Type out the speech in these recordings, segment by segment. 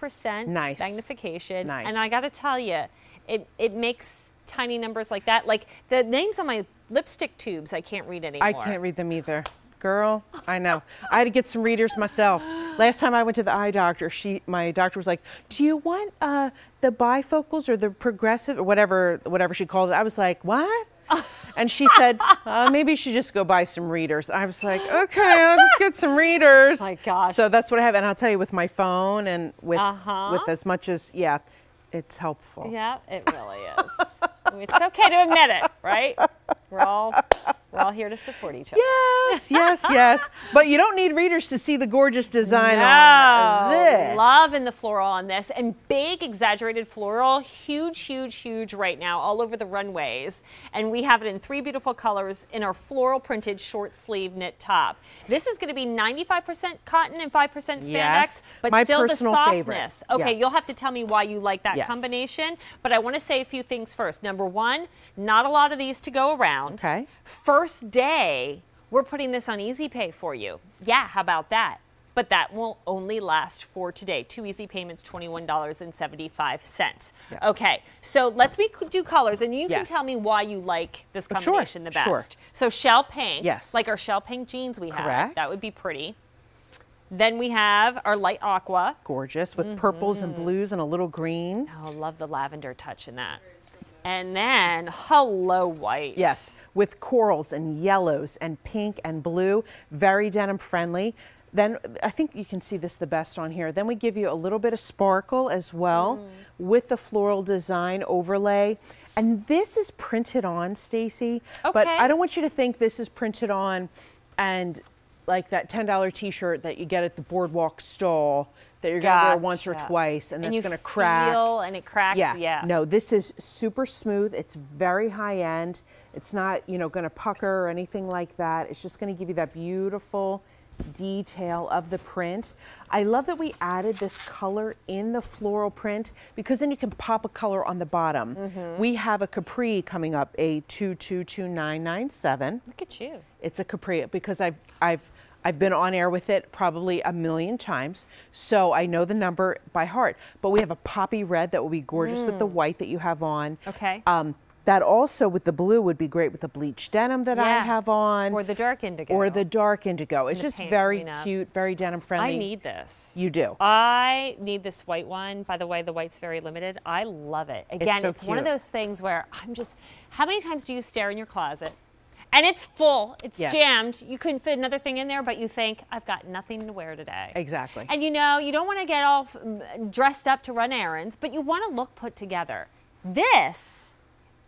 5% nice. Magnification. Nice. And I got to tell you, it makes tiny numbers like that. Like the names on my lipstick tubes, I can't read anymore. I can't read them either. Girl, I know. I had to get some readers myself. Last time I went to the eye doctor, my doctor was like, "Do you want the bifocals or the progressive or whatever she called it?" I was like, "What?" And she said, "Maybe you should just go buy some readers." I was like, "Okay, I'll just get some readers." My gosh. So that's what I have, and I'll tell you, with my phone and with as much as it's helpful. Yeah, it really is. It's okay to admit it, right? We're all here to support each other. Yes, yes, yes. But you don't need readers to see the gorgeous design on this. Love in the floral on this. And big exaggerated floral, huge, huge, huge right now, all over the runways. And we have it in three beautiful colors in our floral printed short sleeve knit top. This is going to be 95% cotton and 5% spandex, but my still the softness. Favorite. Okay, you'll have to tell me why you like that combination. But I want to say a few things first. Number one, not a lot of these to go around. Okay. First day, we're putting this on Easy Pay for you. Yeah, how about that? But that will only last for today. 2 easy payments, $21.75. Yep. Okay, so do colors, and you can tell me why you like this combination the best. Sure. So shell pink, like our shell pink jeans we have. Correct. That would be pretty. Then we have our light aqua. Gorgeous, with purples and blues and a little green. Oh, love the lavender touch in that. And then hello white. Yes, with corals and yellows and pink and blue, very denim friendly. Then I think you can see this the best on here. Then we give you a little bit of sparkle as well with the floral design overlay. And this is printed on, Stacy, but I don't want you to think this is printed on and like that $10 t-shirt that you get at the boardwalk stall that you're gonna wear once or twice, and that's gonna crack. And it cracks, No, this is super smooth. It's very high end. It's not, gonna pucker or anything like that. It's just gonna give you that beautiful detail of the print. I love that we added this color in the floral print, because then you can pop a color on the bottom. We have a capri coming up, a 222997. Look at you. It's a capri because I've been on air with it probably a million times, so I know the number by heart. But we have a poppy red that will be gorgeous with the white that you have on. Okay. That also with the blue would be great with the bleached denim that I have on. Or the dark indigo. It's just very cute, very denim friendly. I need this. You do. I need this white one. By the way, the white's very limited. I love it. Again, it's one of those things where I'm just, how many times do you stare in your closet? And it's full, it's jammed. You couldn't fit another thing in there, but you think, I've got nothing to wear today. Exactly. And you don't want to get all dressed up to run errands, but you want to look put together. This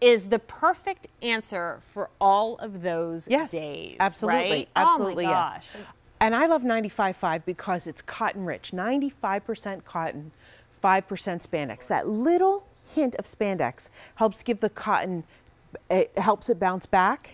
is the perfect answer for all of those days. Absolutely. Right? Absolutely. Oh my gosh. Yes. And I love 95.5 because it's cotton rich, 95% cotton, 5% spandex. That little hint of spandex helps give the cotton. It helps it bounce back.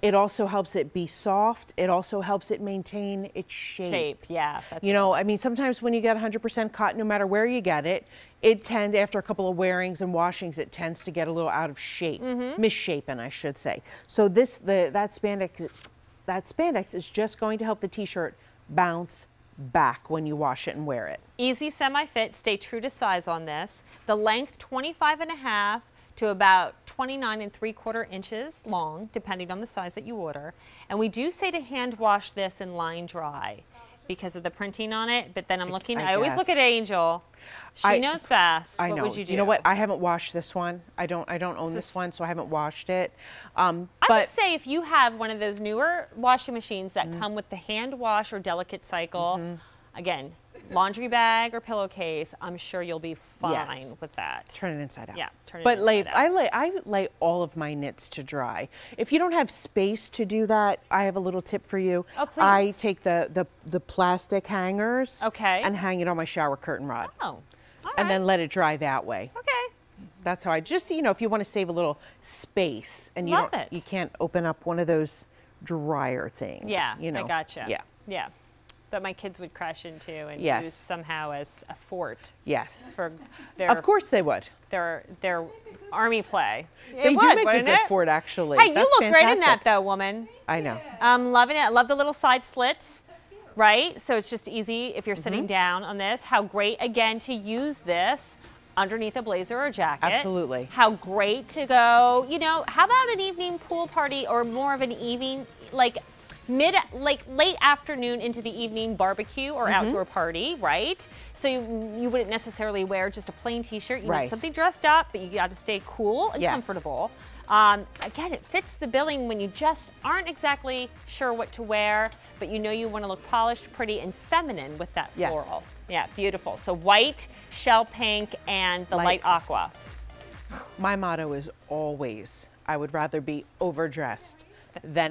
It also helps it be soft. It also helps it maintain its shape. That's cool. I mean, sometimes when you get 100% cotton, no matter where you get it, after a couple of wearings and washings, it tends to get a little out of shape, misshapen, I should say. So that spandex is just going to help the t-shirt bounce back when you wash it and wear it. Easy semi-fit, stay true to size on this. The length 25.5 to about 29 3/4 inches long, depending on the size that you order. And we do say to hand wash this and line dry because of the printing on it. But then I'm looking, I always look at Angel. She knows best. I know. What would you do? You know what? I haven't washed this one. I don't own this one, so I haven't washed it. I would say if you have one of those newer washing machines that come with the hand wash or delicate cycle, again, laundry bag or pillowcase, I'm sure you'll be fine with that. Turn it inside out. Yeah, turn it inside out. I lay all of my knits to dry. If you don't have space to do that, I have a little tip for you. Oh, please. I take the plastic hangers and hang it on my shower curtain rod. Oh, all right. Then let it dry that way. Okay. That's how I just, if you want to save a little space and you can't open up one of those dryer things. Yeah, I gotcha. Yeah. That my kids would crash into and use somehow as a fort. Yes. For their, of course they would. Their army play. They do make a good fort, actually. Hey, that's fantastic. You look great in that, though, woman. I know. I'm loving it. I love the little side slits. right? So it's just easy if you're sitting down on this. How great, again, to use this underneath a blazer or jacket. Absolutely. How great to go, you know, how about an evening pool party or more of an evening, like late afternoon into the evening barbecue or outdoor party, right? So you wouldn't necessarily wear just a plain t-shirt. You need something dressed up, but you got to stay cool and comfortable. Again, it fits the billing when you just aren't exactly sure what to wear, but you know you want to look polished, pretty, and feminine with that floral. Yeah, beautiful. So white, shell pink, and the light aqua. My motto is always, I would rather be overdressed than